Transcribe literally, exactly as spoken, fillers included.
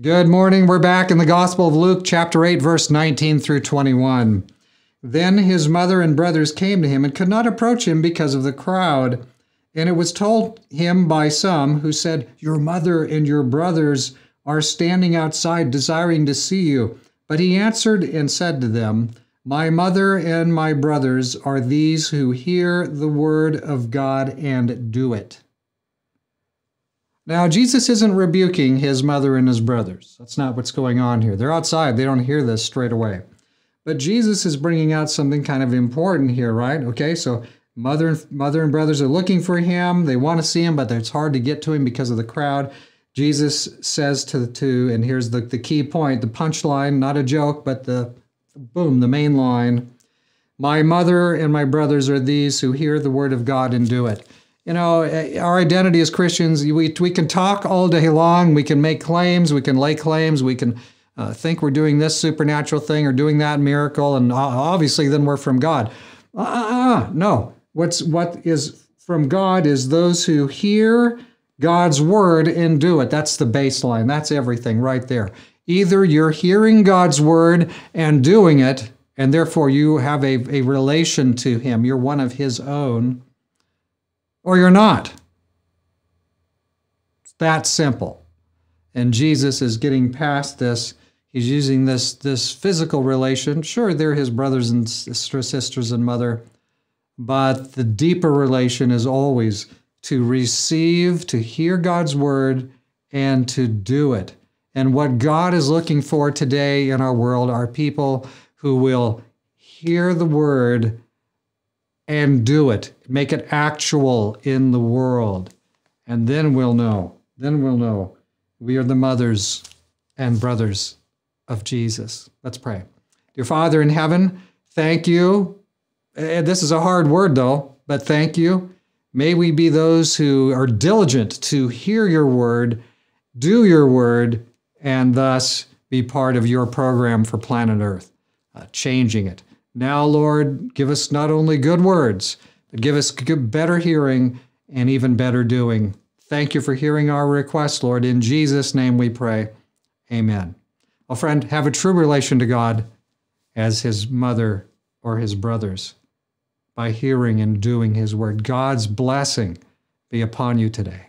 Good morning. We're back in the Gospel of Luke, chapter eight, verse nineteen through twenty-one. Then his mother and brothers came to him and could not approach him because of the crowd. And it was told him by some who said, "Your mother and your brothers are standing outside desiring to see you." But he answered and said to them, "My mother and my brothers are these who hear the word of God and do it." Now, Jesus isn't rebuking his mother and his brothers. That's not what's going on here. They're outside. They don't hear this straight away. But Jesus is bringing out something kind of important here, right? Okay, so mother and, mother and brothers are looking for him. They want to see him, but it's hard to get to him because of the crowd. Jesus says to, to and here's the, the key point, the punchline, not a joke, but the, boom, the main line. My mother and my brothers are these who hear the word of God and do it. You know, our identity as Christians, we, we can talk all day long, we can make claims, we can lay claims, we can uh, think we're doing this supernatural thing or doing that miracle, and obviously then we're from God. Uh-uh, no. What's, what is from God is those who hear God's word and do it. That's the baseline. That's everything right there. Either you're hearing God's word and doing it, and therefore you have a, a relation to him. You're one of his own. Or you're not. It's that simple. And Jesus is getting past this. He's using this, this physical relation. Sure, they're his brothers and sisters and mother, but the deeper relation is always to receive, to hear God's word, and to do it. And what God is looking for today in our world are people who will hear the word and do it, make it actual in the world. And then we'll know, then we'll know we are the mothers and brothers of Jesus. Let's pray. Dear Father in heaven, thank you. This is a hard word though, but thank you. May we be those who are diligent to hear your word, do your word, and thus be part of your program for planet Earth, uh, changing it. Now, Lord, give us not only good words, but give us good, better hearing and even better doing. Thank you for hearing our request, Lord. In Jesus' name we pray. Amen. Well, friend, have a true relation to God as his mother or his brothers by hearing and doing his word. God's blessing be upon you today.